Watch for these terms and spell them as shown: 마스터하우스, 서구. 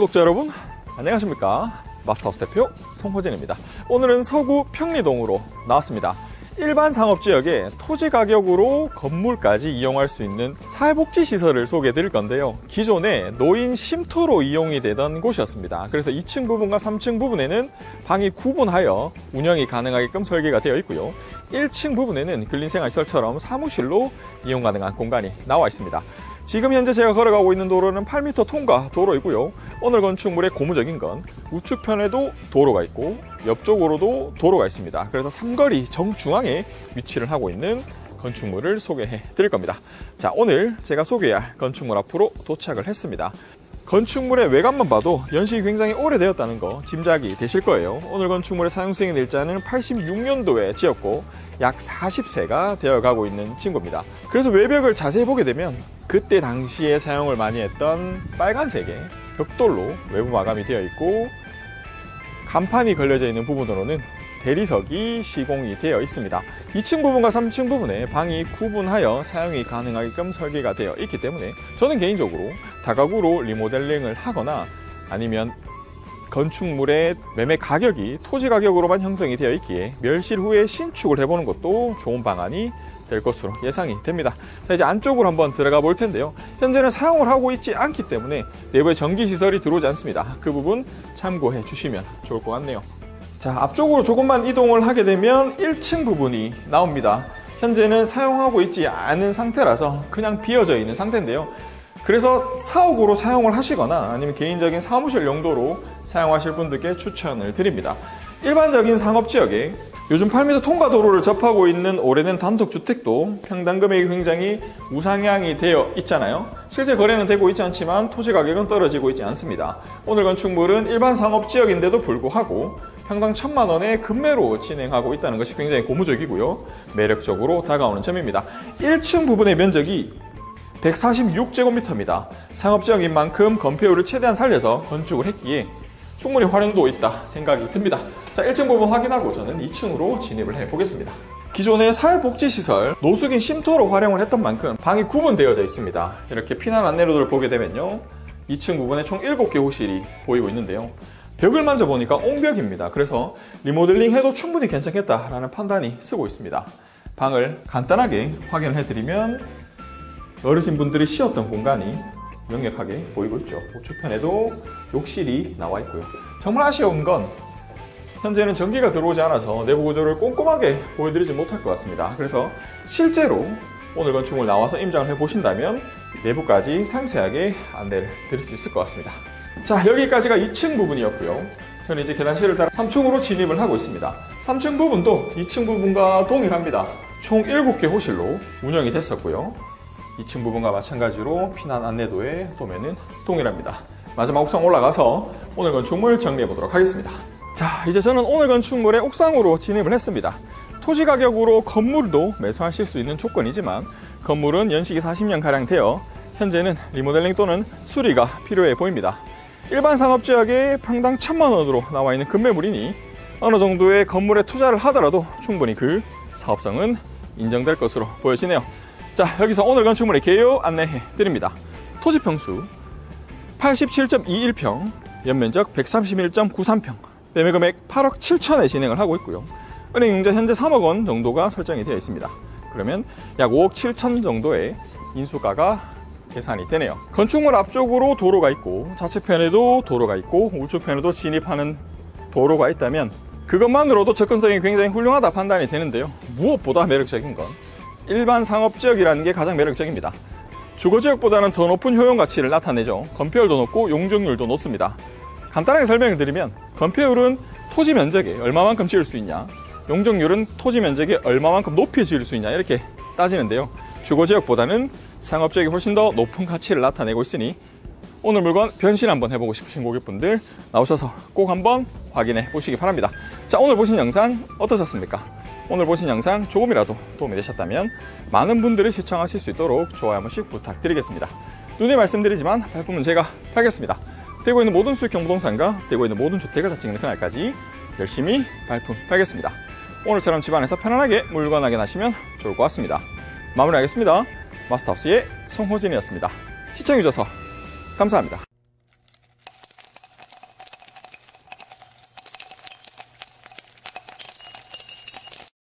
구독자 여러분 안녕하십니까. 마스터하우스 대표 송호진입니다. 오늘은 서구 평리동으로 나왔습니다. 일반 상업지역에 토지 가격으로 건물까지 이용할 수 있는 사회복지시설을 소개해 드릴 건데요. 기존에 노인 쉼터로 이용이 되던 곳이었습니다. 그래서 2층 부분과 3층 부분에는 방이 구분하여 운영이 가능하게끔 설계가 되어 있고요. 1층 부분에는 근린생활시설처럼 사무실로 이용 가능한 공간이 나와 있습니다. 지금 현재 제가 걸어가고 있는 도로는 8m 통과 도로이고요. 오늘 건축물의 고무적인 건 우측편에도 도로가 있고 옆쪽으로도 도로가 있습니다. 그래서 삼거리 정중앙에 위치를 하고 있는 건축물을 소개해 드릴 겁니다. 자, 오늘 제가 소개할 건축물 앞으로 도착을 했습니다. 건축물의 외관만 봐도 연식이 굉장히 오래되었다는 거 짐작이 되실 거예요. 오늘 건축물의 사용승인 일자는 86년도에 지었고 약 40세가 되어가고 있는 친구입니다. 그래서 외벽을 자세히 보게 되면 그때 당시에 사용을 많이 했던 빨간색의 벽돌로 외부 마감이 되어 있고, 간판이 걸려져 있는 부분으로는 대리석이 시공이 되어 있습니다. 2층 부분과 3층 부분에 방이 구분하여 사용이 가능하게끔 설계가 되어 있기 때문에 저는 개인적으로 다가구로 리모델링을 하거나 아니면 건축물의 매매 가격이 토지 가격으로만 형성이 되어 있기에 멸실 후에 신축을 해보는 것도 좋은 방안이 될 것으로 예상이 됩니다. 자, 이제 안쪽으로 한번 들어가 볼 텐데요. 현재는 사용을 하고 있지 않기 때문에 내부에 전기시설이 들어오지 않습니다. 그 부분 참고해 주시면 좋을 것 같네요. 자, 앞쪽으로 조금만 이동을 하게 되면 1층 부분이 나옵니다. 현재는 사용하고 있지 않은 상태라서 그냥 비어져 있는 상태인데요. 그래서 사옥으로 사용을 하시거나 아니면 개인적인 사무실 용도로 사용하실 분들께 추천을 드립니다. 일반적인 상업지역에 요즘 8m 통과 도로를 접하고 있는 오래된 단독주택도 평당 금액이 굉장히 우상향이 되어 있잖아요. 실제 거래는 되고 있지 않지만 토지 가격은 떨어지고 있지 않습니다. 오늘 건축물은 일반 상업지역인데도 불구하고 평당 1,000만 원의 급매로 진행하고 있다는 것이 굉장히 고무적이고요, 매력적으로 다가오는 점입니다. 1층 부분의 면적이 146제곱미터입니다. 상업지역인 만큼 건폐율을 최대한 살려서 건축을 했기에 충분히 활용도 있다 생각이 듭니다. 자, 1층 부분 확인하고 저는 2층으로 진입을 해보겠습니다. 기존의 사회복지시설, 노숙인 쉼터로 활용을 했던 만큼 방이 구분되어져 있습니다. 이렇게 피난 안내로를 보게 되면요, 2층 부분에 총 7개 호실이 보이고 있는데요. 벽을 만져보니까 옹벽입니다. 그래서 리모델링 해도 충분히 괜찮겠다라는 판단이 쓰고 있습니다. 방을 간단하게 확인을 해드리면 어르신분들이 쉬었던 공간이 명확하게 보이고 있죠. 우측편에도 욕실이 나와 있고요. 정말 아쉬운 건 현재는 전기가 들어오지 않아서 내부 구조를 꼼꼼하게 보여드리지 못할 것 같습니다. 그래서 실제로 오늘 건축물 나와서 임장을 해보신다면 내부까지 상세하게 안내를 드릴 수 있을 것 같습니다. 자, 여기까지가 2층 부분이었고요. 저는 이제 계단실을 따라 3층으로 진입을 하고 있습니다. 3층 부분도 2층 부분과 동일합니다. 총 7개 호실로 운영이 됐었고요. 2층 부분과 마찬가지로 피난 안내도의 도면은 동일합니다. 마지막 옥상 올라가서 오늘 건축물 정리해 보도록 하겠습니다. 자, 이제 저는 오늘 건축물의 옥상으로 진입을 했습니다. 토지 가격으로 건물도 매수하실 수 있는 조건이지만 건물은 연식이 40년가량 되어 현재는 리모델링 또는 수리가 필요해 보입니다. 일반 상업지역에 평당 1,000만 원으로 나와 있는 급매물이니 어느 정도의 건물에 투자를 하더라도 충분히 그 사업성은 인정될 것으로 보여지네요. 자, 여기서 오늘 건축물의 개요 안내해 드립니다. 토지 평수 87.21평, 연면적 131.93평, 매매 금액 8억 7천에 진행을 하고 있고요. 은행융자 현재 3억 원 정도가 설정이 되어 있습니다. 그러면 약 5억 7천 정도의 인수가가 계산이 되네요. 건축물 앞쪽으로 도로가 있고 좌측편에도 도로가 있고 우측편에도 진입하는 도로가 있다면 그것만으로도 접근성이 굉장히 훌륭하다 판단이 되는데요. 무엇보다 매력적인 건 일반 상업지역이라는 게 가장 매력적입니다. 주거지역보다는 더 높은 효용가치를 나타내죠. 건폐율도 높고 용적률도 높습니다. 간단하게 설명을 드리면 건폐율은 토지 면적에 얼마만큼 지을 수 있냐, 용적률은 토지 면적에 얼마만큼 높이 지을 수 있냐 이렇게 따지는데요. 주거지역보다는 상업지역이 훨씬 더 높은 가치를 나타내고 있으니 오늘 물건 변신 한번 해보고 싶으신 고객분들 나오셔서 꼭 한번 확인해 보시기 바랍니다. 자, 오늘 보신 영상 어떠셨습니까? 오늘 보신 영상 조금이라도 도움이 되셨다면 많은 분들이 시청하실 수 있도록 좋아요 한 번씩 부탁드리겠습니다. 누누이 말씀드리지만 발품은 제가 팔겠습니다. 대구에 있는 모든 수익형 부동산과 대구에 있는 모든 주택을 다 찍는 그날까지 열심히 발품 팔겠습니다. 오늘처럼 집안에서 편안하게 물건 확인하시면 좋을 것 같습니다. 마무리하겠습니다. 마스터하우스의 송호진이었습니다. 시청해주셔서 감사합니다.